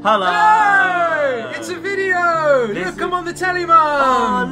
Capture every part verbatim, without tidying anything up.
Hello! Hey! It's a video! This look, I'm on the telly, Mum!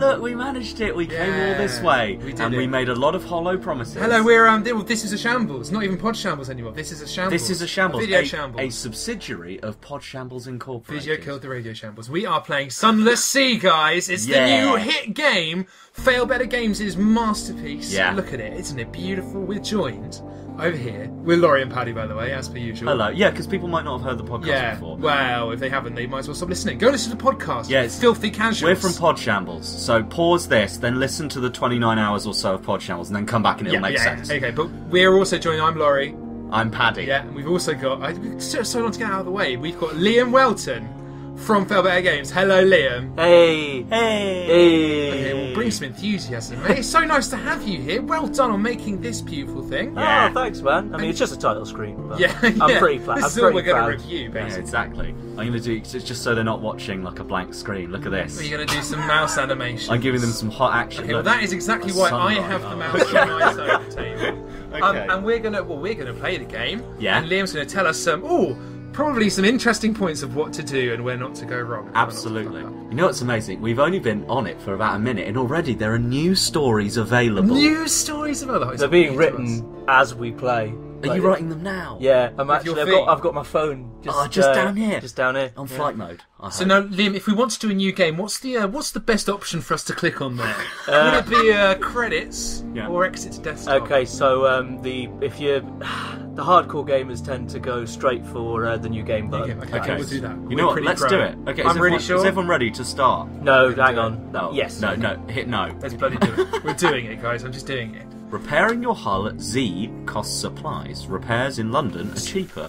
Oh, look, we managed it. We came yeah, all this way. We did and it. we made a lot of hollow promises. Hello, we're... um. This is a shambles. Not even Pod Shambles anymore. This is a shambles. This is a shambles. A video a, shambles. A subsidiary of Pod Shambles Incorporated. Video killed the radio shambles. We are playing Sunless Sea, guys. It's yeah. the new hit game. Failbetter Games' is masterpiece. Yeah. Look at it. Isn't it beautiful? We're joined over here with Laurie and Paddy, by the way, as per usual. Hello. Yeah, because people might not have heard the podcast yeah. before. Well, if they haven't, they might as well stop listening. Go listen to the podcast. Yeah, it's filthy casuals. We're from Pod Shambles, so pause this, then listen to the twenty-nine hours or so of Pod Shambles, and then come back and it'll yeah, make yeah. sense. Okay, but we're also joined. I'm Laurie. I'm Paddy. Yeah, and we've also got... I so long to get out of the way. We've got Liam Welton from Failbetter Games. Hello, Liam. Hey. Hey. Hey. Okay, well, bring some enthusiasm, mate. It's so nice to have you here. Well done on making this beautiful thing. Yeah. Oh, thanks, man. I mean, it's just a title screen, but yeah, I'm yeah. pretty flat. This I'm is all we're going to review, basically. Yeah, exactly. I'm going to do, just so they're not watching like a blank screen, look at this. You're going to do some mouse animation. I'm giving them some hot action. Okay, well, that is exactly why I have the mouse on my side of the table. Okay. Um, and we're going to, well, we're going to play the game. Yeah. And Liam's going to tell us some, oh, probably some interesting points of what to do and where not to go wrong. Absolutely. You know what's amazing? We've only been on it for about a minute and already there are new stories available. New stories available? They're being written as we play. Are you writing them now? Yeah, I'm actually, I've got, I've got my phone just, oh, just uh, down here. Just down here. On yeah. flight mode. So now, Liam, if we want to do a new game, what's the uh, what's the best option for us to click on there? uh, Would it be uh, credits yeah. or exit to desktop? Okay, so um, the if you the hardcore gamers tend to go straight for uh, the new game button. Okay, okay, okay, we'll do that. You We're know what? Let's pro. do it. Okay, I'm really sure. Is everyone ready to start? No, hang on. No. Yes. No, no. Hit no. Let's bloody do it. We're doing it, guys. I'm just doing it. Repairing your hull at Z costs supplies. Repairs in London are cheaper,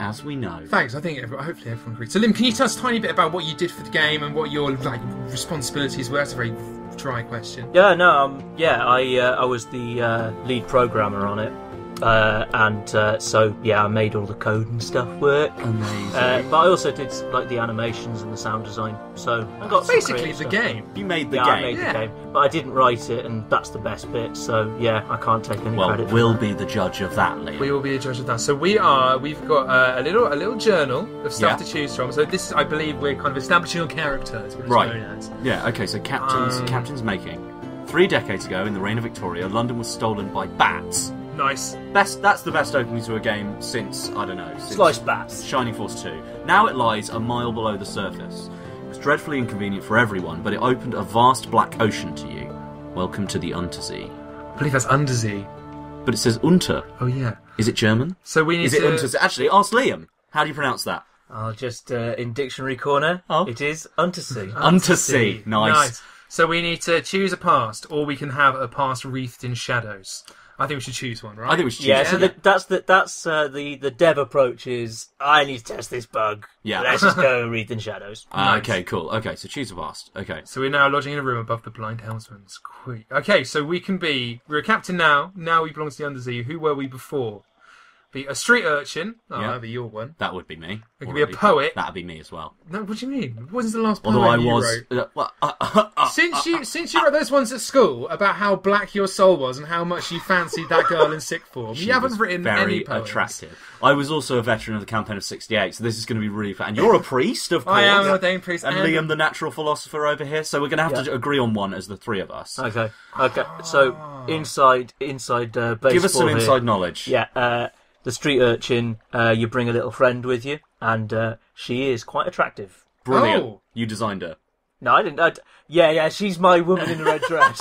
as we know. Thanks, I think everyone, hopefully everyone agrees. So Liam, can you tell us a tiny bit about what you did for the game and what your like responsibilities were? That's a very dry question. Yeah, no, um, yeah, I uh, I was the uh, lead programmer on it. Uh, and uh, so yeah, I made all the code and stuff work. Amazing. Uh, but I also did like the animations and the sound design. So I got that's basically the game. There. You made the yeah, game. I made yeah. the game, but I didn't write it, and that's the best bit. So yeah, I can't take any well, credit. Well, we'll be the judge of that, Liam. We will be the judge of that. So we are. We've got uh, a little a little journal of stuff yeah. to choose from. So this, I believe, we're kind of establishing our characters. Right. As. Yeah. Okay. So captains, um, captains making. Three decades ago, in the reign of Victoria, London was stolen by bats. Nice. Best. That's the best opening to a game since, I don't know... Since Sliced Bats. Shining Force two. Now it lies a mile below the surface. It was dreadfully inconvenient for everyone, but it opened a vast black ocean to you. Welcome to the Unterzee. I believe that's Unterzee. But it says Unter. Oh, yeah. Is it German? So we need Is to... it Unterzee? Actually, ask Liam. How do you pronounce that? I'll just, uh, in Dictionary Corner, oh. it is Unterzee. Unterzee. Nice. Nice. So we need to choose a past, or we can have a past wreathed in shadows. I think we should choose one, right? I think we should choose yeah, one. So yeah, so that's, the, that's uh, the, the dev approach is, I need to test this bug. Yeah. Let's just go read in shadows. Uh, nice. Okay, cool. Okay, so choose a past. Okay. So we're now lodging in a room above the blind helmsman's. Quick. Okay, so we can be... We're a captain now. Now we belong to the Undersea. Who were we before? Be a street urchin. Oh, yeah. That'd be your one. That would be me. It could be a poet. That'd be me as well. No, what do you mean? What was the last poem Although I you was, wrote? Uh, well, uh, uh, uh, since you uh, uh, since you uh, wrote those ones at school about how black your soul was and how much you fancied that girl in sick form, you haven't written very any poems. Attractive. I was also a veteran of the campaign of sixty-eight, so this is going to be really fun. And you're a priest, of course. I am an ordained priest. And, and Liam, the natural philosopher over here. So we're going to have yeah. to agree on one as the three of us. Okay. Okay. So inside inside uh, baseball. Give us some inside here. knowledge. Yeah. Uh, The street urchin, uh, you bring a little friend with you, and uh, she is quite attractive. Brilliant. Oh. You designed her. No, I didn't. I d yeah, yeah, she's my woman in the red dress.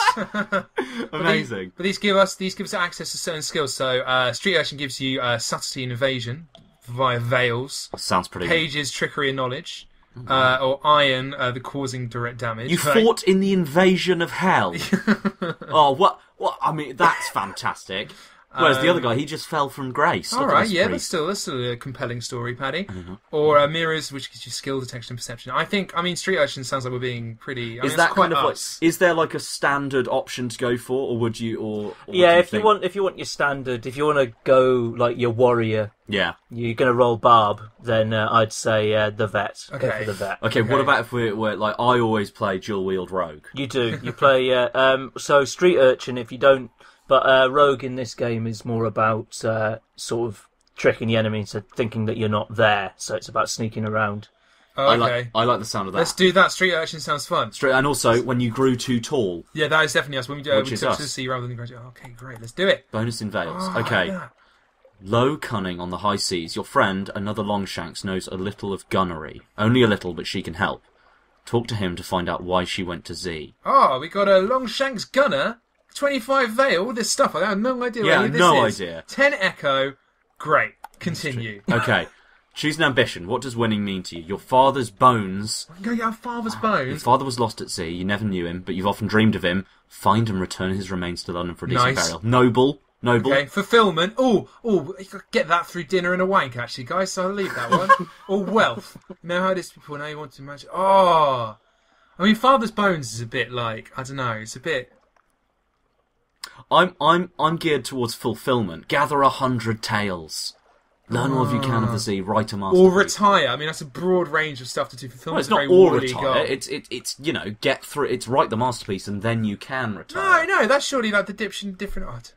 Amazing. But these, but these give us these give us access to certain skills. So uh, street urchin gives you uh, subtlety and evasion via veils. Sounds pretty. Pages, trickery, and knowledge. Uh, or iron, uh, the causing direct damage. You right. fought in the invasion of hell. Oh, what? What? I mean, that's fantastic. Whereas um, the other guy, he just fell from grace. All right, yeah, that's still, that's still a compelling story, Paddy. Mm-hmm. Or uh, mirrors, which gives you skill, detection, and perception. I think, I mean, street urchin sounds like we're being pretty. I is mean, that kind of like, is there like a standard option to go for, or would you, or, or yeah, you if think? you want, if you want your standard, if you want to go like your warrior, yeah, you're gonna roll barb. Then uh, I'd say uh, the vet. Okay, go for the vet. Okay, okay. What about if we're, we're like I always play dual wield rogue? You do. You play. Uh, um, so street urchin, if you don't. But uh, rogue in this game is more about uh, sort of tricking the enemy into thinking that you're not there. So it's about sneaking around. Oh, okay. I like, I like the sound of that. Let's do that. Street urchin sounds fun. Straight, and also when you grew too tall. Yeah, that is definitely us. When we do, uh, we took us to the sea rather than graduate. Oh, okay, great. Let's do it. Bonus in Wales. Oh, okay. Yeah. Low cunning on the high seas. Your friend, another Longshanks, knows a little of gunnery. Only a little, but she can help. Talk to him to find out why she went to Z. Oh, we got a Longshanks gunner, twenty-five Vale, all this stuff. I have no idea yeah, what this no is. Yeah, no idea. ten Echo. Great. Continue. Okay. Choose an ambition. What does winning mean to you? Your father's bones. Go get our father's bones. Your father was lost at sea. You never knew him, but you've often dreamed of him. Find and return his remains to London for a decent nice. burial. Noble. Noble. Okay. Fulfillment. Oh, oh, you could get that through dinner and a wank, actually, guys. So I'll leave that one. Or wealth. Now how this before? Now you want to imagine? Oh, I mean, father's bones is a bit like I don't know. It's a bit. I'm I'm I'm geared towards fulfillment. Gather a hundred tales. Learn all oh. you can of the sea, write a masterpiece. Or retire. I mean, that's a broad range of stuff to do for film. Well, it's, it's not all retire. It's, it, it's, you know, get through... It's write the masterpiece and then you can retire. No, no, that's surely like the dipshit different... Oh, I don't know.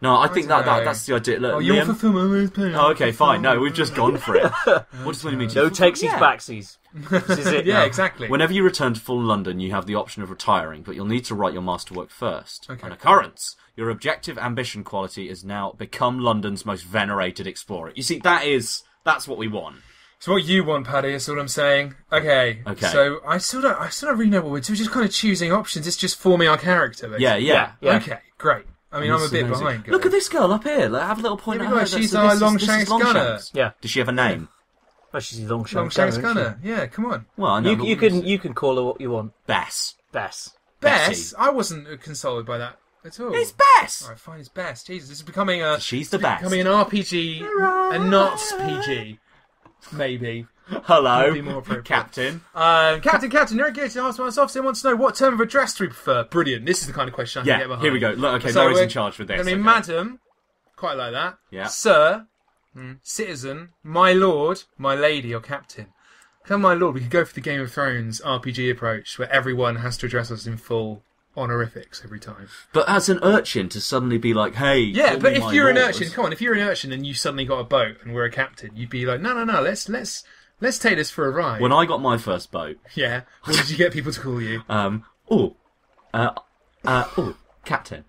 No, I, I think that, that that's the idea. Look, oh, you're Liam... fulfillment. Oh, okay, fine. No, we've just gone for it. What does it mean to you? No takesies, yeah. backsies. This is it. Yeah, now. Exactly. Whenever you return to full London, you have the option of retiring, but you'll need to write your masterwork first. Okay. An occurrence. Your objective ambition quality is now become London's most venerated explorer. You see, that is... That's what we want. It's what you want, Paddy, is what I'm saying. Okay. Okay. So, I still don't, I still don't really know what we're doing. We're just kind of choosing options. It's just forming our character, basically. Yeah, yeah, yeah. Okay, great. I mean, I'm a bit amazing. behind. Girl. Look at this girl up here. Like, have a little point at her. She's our Longshanks gunner. Yeah. Does she have a name? Well, she's Longshanks gunner. gunner. Yeah, come on. Well, I know. You, you, can, you can call her what you want. Bess. Bess. Bess? Bessie. I wasn't consoled by that. At all. It's best. All right, fine. It's best. Jesus, this is becoming a. She's the best. Becoming an R P G and not P G, maybe. Hello, more Captain. Um, Captain, Captain, you're engaged to ask myself. Someone wants to know what term of address do we prefer. Brilliant. This is the kind of question. I yeah. Can get behind. Here we go. Look, okay, so Laura's in charge with this. I mean, okay. Madam, quite like that. Yeah. Sir, mm. Citizen, my lord, my lady, or Captain. Come, my lord. We could go for the Game of Thrones R P G approach, where everyone has to address us in full. Honorifics every time. But as an urchin, to suddenly be like, hey... Yeah, but if you're an urchin, come on, if you're an urchin and you suddenly got a boat and we're a captain, you'd be like, no, no, no, let's let's let's take this for a ride. When I got my first boat... Yeah, what did you get people to call you? Um, oh, uh, uh, oh, captain.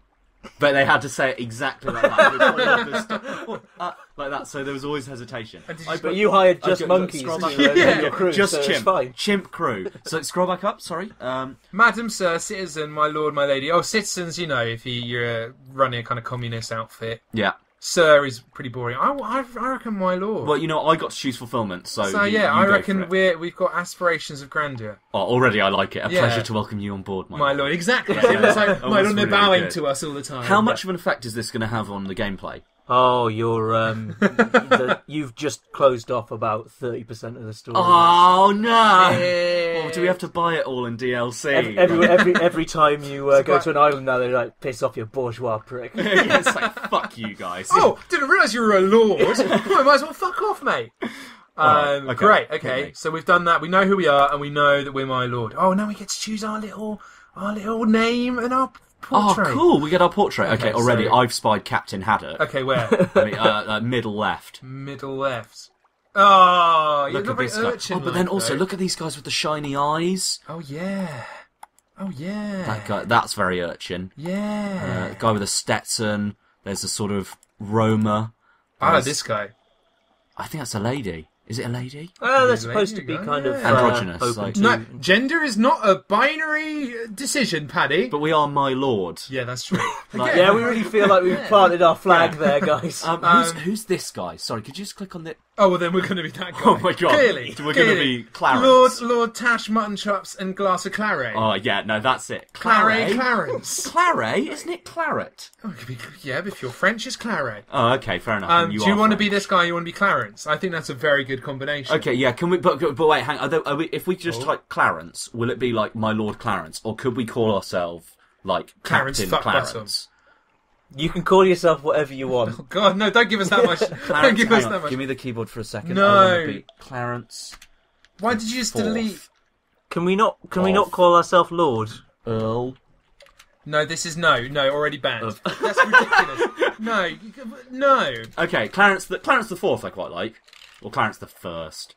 But they had to say it exactly like that. oh, uh, like that, so there was always hesitation. You I, but you hired just monkeys. Yeah, yeah. Crew, just so chimp. Fine. Chimp crew. So scroll back up, sorry. Um, Madam, sir, citizen, my lord, my lady. Oh, citizens, you know, if you, you're uh, running a kind of communist outfit. Yeah. Sir is pretty boring. I, I, I reckon my lord. Well, you know, I got to choose fulfilment, so. So you, yeah, you I reckon we're we've got aspirations of grandeur. Oh, already I like it. A yeah. pleasure to welcome you on board, my, my lord. lord. Exactly. Yeah, yeah. It's like, my lord, really they're bowing good. to us all the time. How much of an effect is this going to have on the gameplay? Oh, you're um, the, you've just closed off about thirty percent of the story. Oh no! Hey. Well, do we have to buy it all in D L C? Every every, every, every time you uh, go quite... to an island now, they like piss off your bourgeois prick. Yeah, it's like fuck you guys. Oh, didn't realise you were a lord. Well, might as well fuck off, mate. Um, right, okay. Great. Okay, so we've done that. We know who we are, and we know that we're my lord. Oh, now we get to choose our little our little name and our. Portrait. Oh, cool! We get our portrait. Okay, okay already so... I've spied Captain Haddock. Okay, where? I mean, uh, uh, middle left. Middle left. Oh, look you're at this guy. Oh, but then also though. Look at these guys with the shiny eyes. Oh yeah. Oh yeah. That guy. That's very urchin. Yeah. Uh, guy with a Stetson. There's a sort of Roma. Ah, oh, this guy. I think that's a lady. Is it a lady? Oh, they're supposed to be kind yeah. of... Androgynous. Uh, like. No, gender is not a binary decision, Paddy. But we are my lord. Yeah, that's true. like, yeah, we really feel like we've yeah. planted our flag yeah. there, guys. Um, um, who's, who's this guy? Sorry, could you just click on the... Oh, well then we're going to be that guy. Oh my god. Clearly. We're going to be Clarence. Lord, Lord Tash, mutton chops and glass of claret. Oh yeah, no, that's it. Claret, Clarence. Claret? Isn't it claret? Oh, it could be, yeah, but if you're French, it's claret. Oh, okay, fair enough. Um, you do you want French. to be this guy or you want to be Clarence? I think that's a very good combination. Okay, yeah, can we, but, but wait, hang on, are there, are we, if we just oh. type Clarence, will it be like my Lord Clarence, or could we call ourselves like Clarence Captain fuck Clarence? You can call yourself whatever you want. Oh god, no, don't give us that much. Clarence, don't give us on. that much. Give me the keyboard for a second. No. Be Clarence. Why did you just fourth. delete? Can we not, can of. we not call ourselves Lord? Earl. No, this is no, no, already banned. That's ridiculous. No, no. Okay, Clarence the, Clarence the fourth I quite like. Or Clarence the First.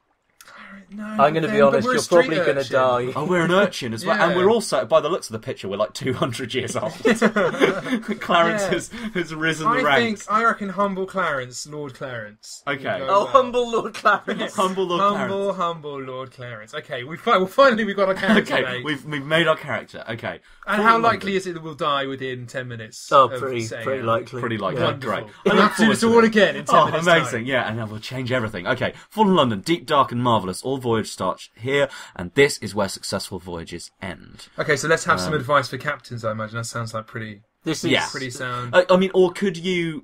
No, I'm going to be honest, you're probably going to die. Oh, we're an urchin as well. Yeah. And we're also, by the looks of the picture, we're like two hundred years old. Clarence yeah. has, has risen I the ranks. Think, I reckon humble Clarence, Lord Clarence. Okay. Oh, well. humble Lord Clarence. Humble Lord humble, Clarence. Humble, humble Lord Clarence. Okay, we fi well, finally we've got our character Okay, made. We've, we've made our character. Okay. And Full how London. likely is it that we'll die within ten minutes? Oh, pretty, pretty likely. Pretty likely. Yeah. Great. We'll have to do this all again in ten minutes. Oh, amazing. Time. Yeah, and then we'll change everything. Okay. Fallen London, deep, dark and marvellous. All voyage starts here, and this is where successful voyages end. Okay, so let's have um, some advice for captains, I imagine. That sounds like pretty... This is yeah. pretty sound. I, I mean, or could you...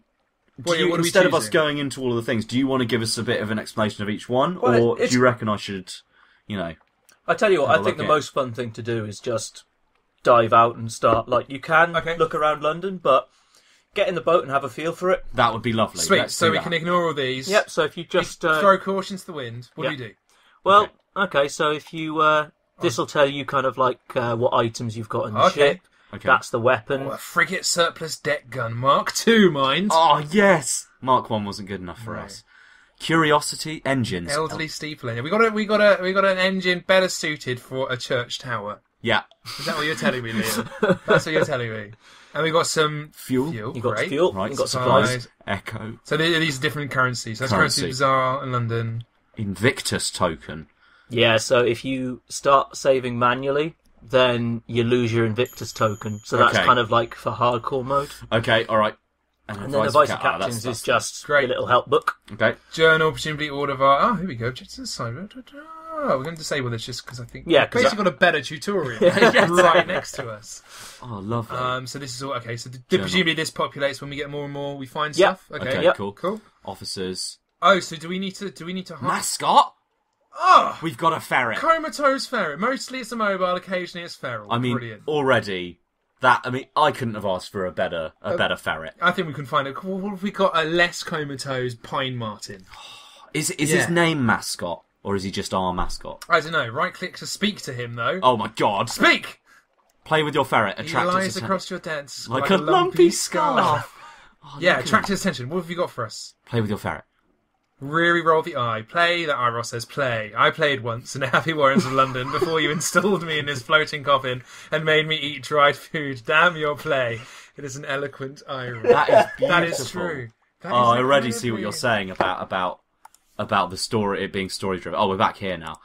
Do well, you yeah, instead of us going into all of the things, do you want to give us a bit of an explanation of each one, well, or do you reckon I should, you know... I tell you what, I think the most fun thing to do is just dive out and start. Like, you can okay. look around London, but... Get in the boat and have a feel for it. That would be lovely. Sweet, Let's so we that. can ignore all these. Yep, so if you just... You uh, throw caution to the wind, what yep. do you do? Well, okay, okay so if you... Uh, this will tell you kind of like uh, what items you've got in the okay. ship. Okay. That's the weapon. Oh, a frigate surplus deck gun. Mark two, mind. Oh, yes! Mark one wasn't good enough for no. us. Curiosity engines. Elderly El steeple engine. We got a, we got a, we got an engine better suited for a church tower. Yeah. Is that what you're telling me, Liam? That's what you're telling me. And we got some fuel. fuel you got great. fuel. Right. You got supplies. supplies. Echo. So these are different currencies. That's currency bazaar in London. Invictus token. Yeah. So if you start saving manually, then you lose your Invictus token. So that's okay. kind of like for hardcore mode. Okay. All right. And, and then advice of captains that's, that's is just great. a little help book. Okay. Journal, presumably all of our. Oh, here we go. Check to the side. Oh, we're going to disable this just because I think yeah, we've basically I... got a better tutorial yes. right next to us. Oh, lovely. Um, so this is all... Okay, so the, presumably this populates when we get more and more. We find yep. stuff. Okay, okay yep. cool. cool. Officers. Oh, so do we need to... Do we need to hide? Mascot? Oh! We've got a ferret. Comatose ferret. Mostly it's a mobile, occasionally it's feral. I mean, Brilliant. already... That I mean, I couldn't have asked for a better a uh, better ferret. I think we can find it. What have we got? A less comatose pine martin. Is is yeah. his name Mascot, or is he just our mascot? I don't know. Right click to speak to him, though. Oh my god! Speak. Play with your ferret. Attract he lies across your dance like, like a lumpy, lumpy scarf. Oh, yeah, attract his attention. What have you got for us? Play with your ferret. Really roll the eye. Play, that eye Ross says, play. I played once in the Happy Warrens of London before you installed me in this floating coffin and made me eat dried food. Damn your play. It is an eloquent irony. That is beautiful. That is true. That oh, is I already see what you're saying about about about the story, it being story-driven. Oh, we're back here now.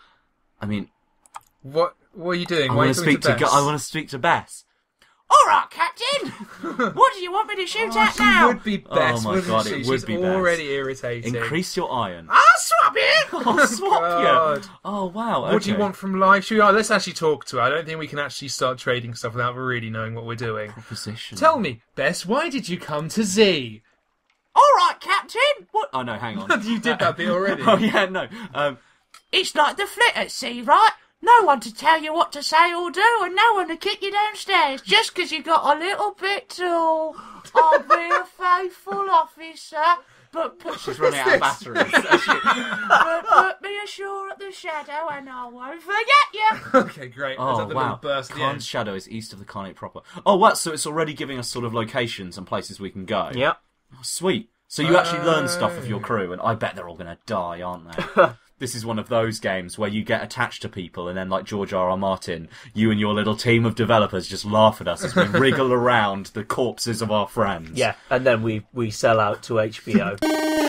I mean... What What are you doing? I Why want to speak to, to I want to speak to Bess. All right, Captain. What do you want me to shoot oh, at now? It would be best. Oh my god, she? it would She's be best. Already irritating. Increase your iron. I'll swap it. I'll swap god. you. Oh wow. Okay. What do you want from life? Should we, oh, let's actually talk to her. I don't think we can actually start trading stuff without really knowing what we're doing. Proposition. Tell me, Bess, why did you come to Z? All right, Captain. What? Oh no, hang on. You did that bit already. Oh yeah, no. Um, it's like the flit at sea, right? No one to tell you what to say or do, and no one to kick you downstairs just because you got a little bit tall. I'll be a faithful officer, but put she's running out of batteries. but put me ashore at the shadow, and I won't forget you. Okay, great. Oh wow! Khan's shadow is east of the Khanate proper. Oh, what? So it's already giving us sort of locations and places we can go. Yep. Oh, sweet. So you oh. actually learn stuff of your crew, and I bet they're all going to die, aren't they? This is one of those games where you get attached to people and then, like George R R Martin, you and your little team of developers just laugh at us as we wriggle around the corpses of our friends. Yeah, and then we, we sell out to H B O.